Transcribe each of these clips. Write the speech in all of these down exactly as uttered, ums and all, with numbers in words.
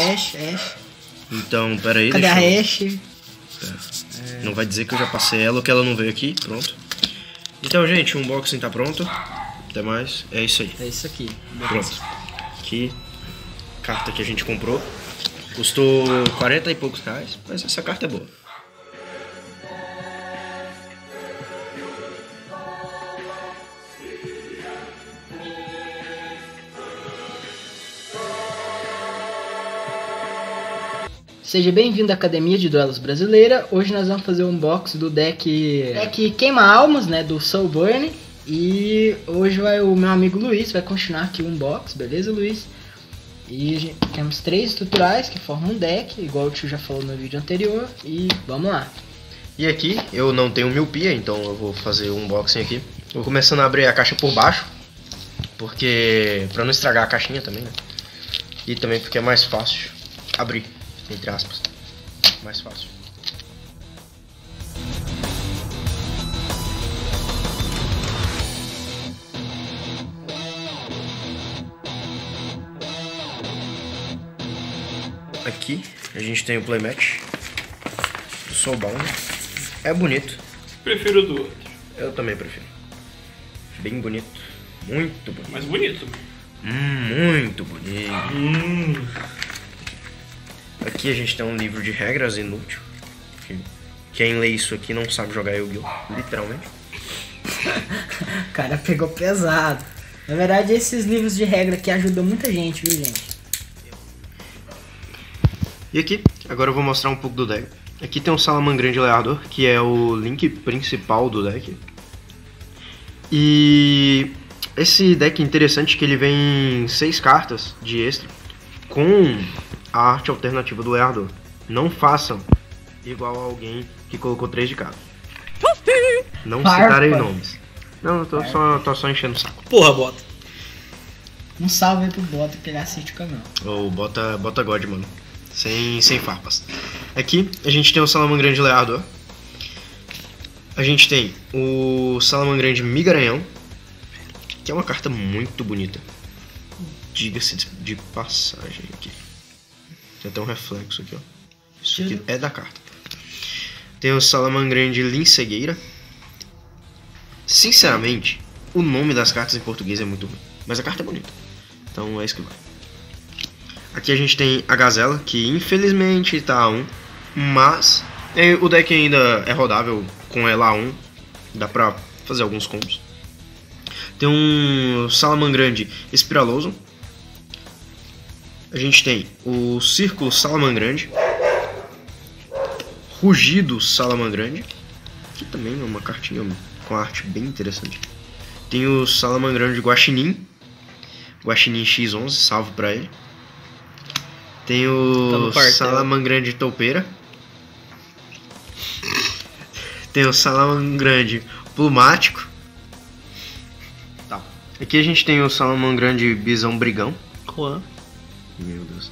Ash, Ash. Então, pera aí, cadê deixa eu... a Ash? Tá. É... Não vai dizer que eu já passei ela ou que ela não veio aqui, pronto. Então, gente, o unboxing tá pronto. Até mais, é isso aí. É isso aqui. Pronto. Aqui, carta que a gente comprou. Custou quarenta e poucos reais, mas essa carta é boa. Seja bem-vindo à Academia de Duelos Brasileira. Hoje nós vamos fazer o unboxing do deck, deck Queima-Almas, né, do Soulburning. E hoje vai, o meu amigo Luiz vai continuar aqui o unboxing, beleza, Luiz? E gente, temos três estruturais que formam um deck, igual o tio já falou no vídeo anterior. E vamos lá. E aqui eu não tenho miopia, então eu vou fazer o unboxing aqui. Vou começando a abrir a caixa por baixo, porque pra não estragar a caixinha também, né? E também porque é mais fácil abrir. Entre aspas, mais fácil. Aqui a gente tem o playmatch do Soulbound. É bonito. Prefiro do outro. Eu também prefiro. Bem bonito. Muito bonito. Mas bonito. Hum, muito bonito. Hum. Aqui a gente tem um livro de regras inútil. Quem lê isso aqui não sabe jogar Yu-Gi-Oh! Literalmente. O cara pegou pesado. Na verdade, esses livros de regra aqui ajudam muita gente, viu, gente? E aqui, agora eu vou mostrar um pouco do deck. Aqui tem um Salamangreat Leador, que é o link principal do deck. E esse deck é interessante que ele vem seis cartas de extra com a arte alternativa do Leador. Não façam igual a alguém que colocou três de cada. Não citarei nomes. Não, eu tô só, tô só enchendo o saco. Porra, Bota. Um salve aí pro Bota, que ele assiste o canal. Ô, oh, Bota, Bota God, mano. Sem, sem farpas. Aqui a gente tem o Salamangreat Leador. A gente tem o Salamangreat Migaranhão, que é uma carta muito bonita. Diga-se de passagem aqui. Tem até um reflexo aqui, ó. Isso aqui é da carta. Tem o Salamangreat Lincegueira. Sinceramente, o nome das cartas em português é muito ruim, mas a carta é bonita. Então é isso que vai. Aqui a gente tem a Gazela, que infelizmente tá A um, mas o deck ainda é rodável com ela A um. Dá pra fazer alguns combos. Tem um Salamangreat Espiraloso. A gente tem o Círculo Salamangreat, Rugido Salamangreat, que também é uma cartinha com arte bem interessante. Tem o Salamangreat Guaxinim, Guaxinim X onze, salvo pra ele. Tem o Salamangreat Toupeira. Tem o Salamangreat Plumático. Tá. Aqui a gente tem o Salamangreat Bisão Brigão. Coan. Meu Deus.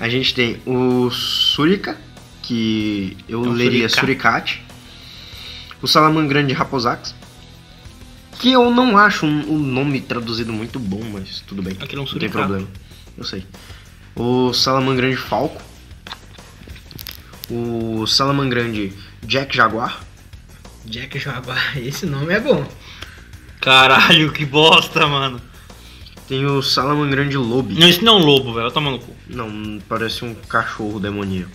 A gente tem o Surica, que eu então, leria Suricate. O Salamangreat Raposax, que eu não acho um, um nome traduzido muito bom, mas tudo bem. Aqui não, não tem problema. Eu sei. O Salamangreat Falco. O Salamangreat Jack Jaguar. Jack Jaguar, esse nome é bom. Caralho, que bosta, mano. Tem o Salamangreat Lobo. Não, isso não é um lobo, velho. Tá maluco? Não, parece um cachorro demoníaco.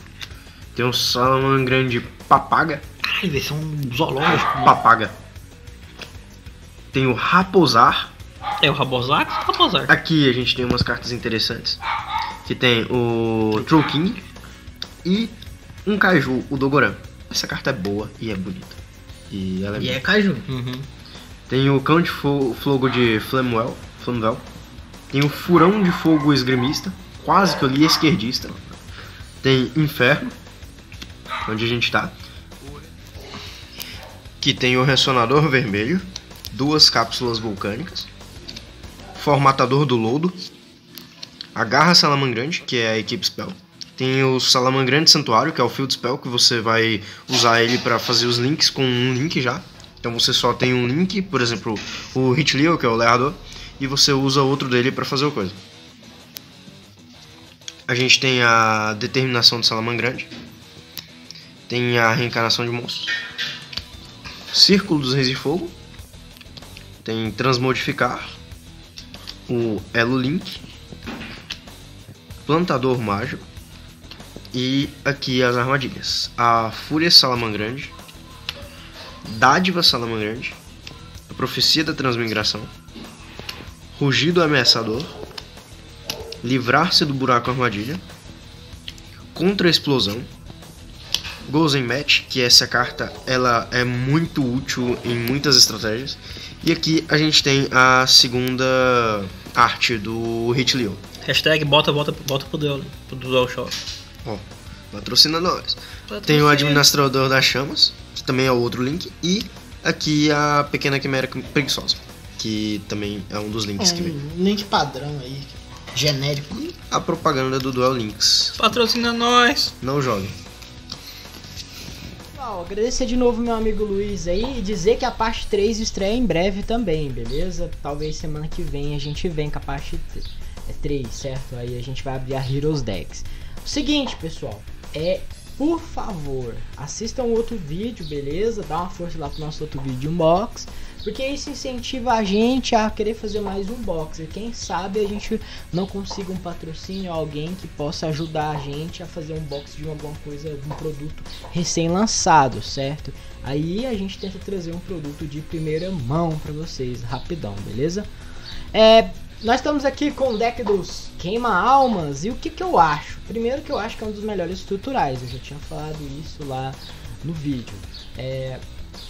Tem o Salamangreat Papaga. Caralho, velho, são um zoológico. Mano. Papaga. Tem o Raposar. É o Raposar? Raposar. Aqui a gente tem umas cartas interessantes. Que tem o Troll King e um Caju, o Dogoran. Essa carta é boa e é bonita. E ela é, e bonita. É Caju. Uhum. Tem o Cão de Fogo de Flamvell. Flamvell. Tem o Furão de Fogo Esgrimista, quase que eu li esquerdista. Tem Inferno, onde a gente tá. Que tem o Ressonador Vermelho, duas cápsulas vulcânicas, Formatador do Lodo, a Garra Salamangreat, que é a Equipe Spell. Tem o Salamangreat Santuário, que é o Field Spell, que você vai usar ele para fazer os links com um link já. Então você só tem um link, por exemplo, o Hitleo, que é o Leador, e você usa outro dele pra fazer o coisa. A gente tem a determinação de Salamangreat. Tem a reencarnação de monstros. Círculo dos Reis de Fogo. Tem transmodificar. O Elo Link. Plantador Mágico. E aqui as armadilhas. A Fúria Salamangreat. Dádiva Salamangreat. A Profecia da Transmigração. Rugido Ameaçador. Livrar-se do Buraco Armadilha. Contra-Explosão. Gozen Match, que essa carta ela é muito útil em muitas estratégias. E aqui a gente tem a segunda arte do Hit Leo. Hashtag bota, bota, bota pro Duel, pro Duel Shop. Ó, patrocina nós. Patrocina. Tem o Administrador das Chamas, que também é outro link. E aqui a Pequena Quimera Preguiçosa, que também é um dos links é, que vem. Link padrão aí, genérico. E a propaganda do Duel Links. Patrocina nós! Não jogue. Bom, agradecer de novo meu amigo Luiz aí e dizer que a parte três estreia em breve também, beleza? Talvez semana que vem a gente vem com a parte três, certo? Aí a gente vai abrir a Heroes Decks. O seguinte, pessoal, é... por favor, assistam outro vídeo, beleza? Dá uma força lá pro nosso outro vídeo de unbox, porque isso incentiva a gente a querer fazer mais unbox. E quem sabe a gente não consiga um patrocínio, alguém que possa ajudar a gente a fazer unbox de alguma coisa, de um produto recém-lançado, certo? Aí a gente tenta trazer um produto de primeira mão pra vocês, rapidão, beleza? É... Nós estamos aqui com o deck dos queima-almas, e o que que eu acho? Primeiro que eu acho que é um dos melhores estruturais, eu já tinha falado isso lá no vídeo. É,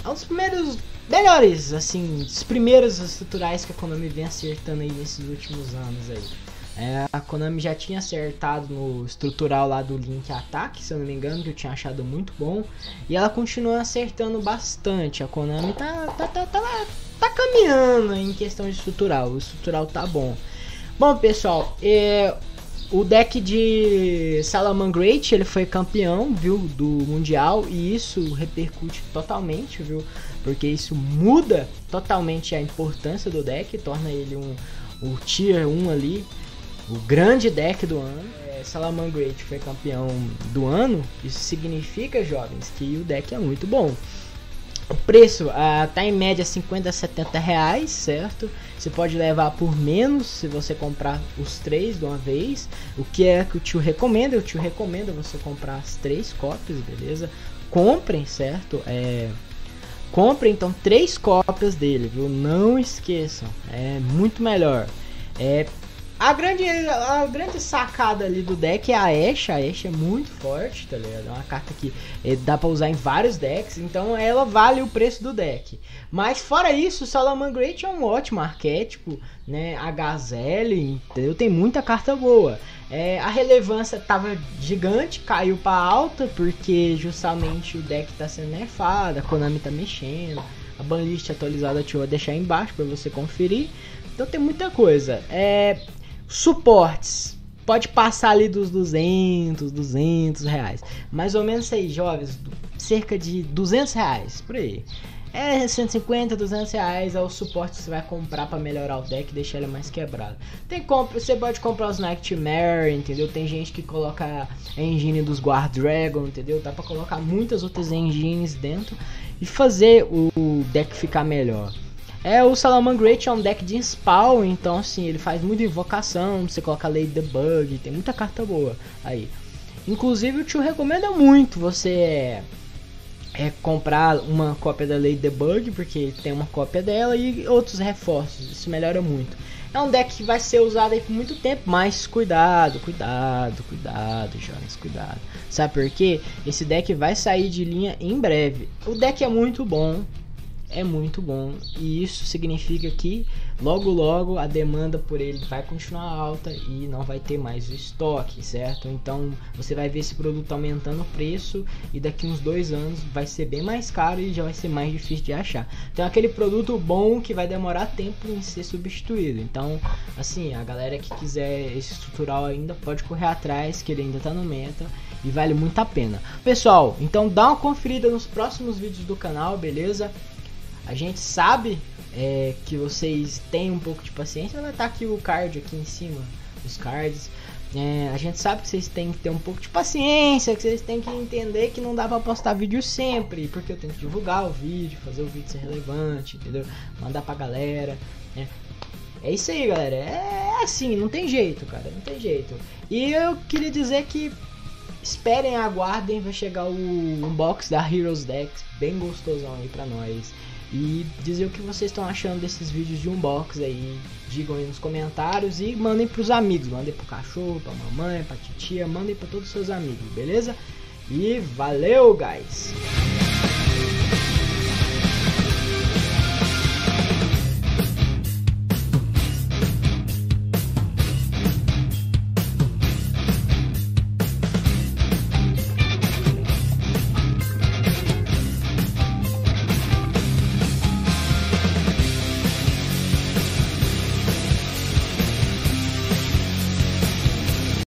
é um dos primeiros, melhores, assim, dos primeiros estruturais que a Konami vem acertando aí nesses últimos anos aí. É, a Konami já tinha acertado no estrutural lá do Link Ataque, se eu não me engano, que eu tinha achado muito bom. E ela continua acertando bastante, a Konami tá... tá, tá, tá lá. Tá caminhando em questão de estrutural, o estrutural tá bom. Bom, pessoal, é, o deck de Salamangreat, ele foi campeão, viu, do Mundial, e isso repercute totalmente, viu, porque isso muda totalmente a importância do deck, torna ele um, o Tier um ali, o grande deck do ano. É, Salamangreat foi campeão do ano, isso significa, jovens, que o deck é muito bom. O preço uh, tá em média cinquenta a setenta reais, certo? Você pode levar por menos se você comprar os três de uma vez. O que é que o tio recomenda? O tio recomenda você comprar as três cópias, beleza? Comprem, certo? É... Comprem, então, três cópias dele, viu? Não esqueçam, é muito melhor. É... A grande, a grande sacada ali do deck é a Ash. A Ash é muito forte, tá ligado? É uma carta que dá pra usar em vários decks, então ela vale o preço do deck. Mas fora isso, o Salamangreat é um ótimo arquétipo, né? A Gazelle, entendeu? Tem muita carta boa. É, a relevância tava gigante, caiu pra alta, porque justamente o deck tá sendo nerfado, a Konami tá mexendo. A banlist atualizada eu vou deixar aí embaixo pra você conferir. Então tem muita coisa. É... Suportes, pode passar ali dos duzentos, duzentos reais, mais ou menos aí, jovens, cerca de duzentos reais, por aí. É cento e cinquenta, duzentos reais é o suporte que você vai comprar para melhorar o deck e deixar ele mais quebrado. Tem compra, você pode comprar os Nightmare, entendeu? Tem gente que coloca a engine dos Guardragon, entendeu? Dá para colocar muitas outras engines dentro e fazer o deck ficar melhor. É, o Salamangreat é um deck de spawn, então assim, ele faz muita invocação, você coloca Lady the Bug, tem muita carta boa aí. Inclusive o tio recomenda muito você é, comprar uma cópia da Lady the Bug, porque tem uma cópia dela e outros reforços, isso melhora muito. É um deck que vai ser usado aí por muito tempo, mas cuidado, cuidado, cuidado, jovens, cuidado. Sabe por quê? Esse deck vai sair de linha em breve. O deck é muito bom. É muito bom, e isso significa que logo logo a demanda por ele vai continuar alta e não vai ter mais o estoque, certo? Então você vai ver esse produto aumentando o preço e daqui uns dois anos vai ser bem mais caro e já vai ser mais difícil de achar. Então é aquele produto bom que vai demorar tempo em ser substituído. Então assim, a galera que quiser esse estrutural ainda pode correr atrás, que ele ainda tá no meta e vale muito a pena. Pessoal, então dá uma conferida nos próximos vídeos do canal, beleza? A gente sabe é, que vocês têm um pouco de paciência, vai estar aqui o card aqui em cima, os cards, É, a gente sabe que vocês têm que ter um pouco de paciência, que vocês têm que entender que não dá pra postar vídeo sempre, porque eu tenho que divulgar o vídeo, fazer o vídeo ser relevante, entendeu? Mandar pra galera, né? É isso aí, galera, é assim, não tem jeito, cara, não tem jeito. E eu queria dizer que esperem, aguardem, vai chegar o unbox da Heroes Decks, bem gostosão aí pra nós. E dizer o que vocês estão achando desses vídeos de unbox aí, digam aí nos comentários e mandem pros amigos, mandem pro cachorro, pra mamãe, pra titia, mandem pra todos os seus amigos, beleza? E valeu, guys!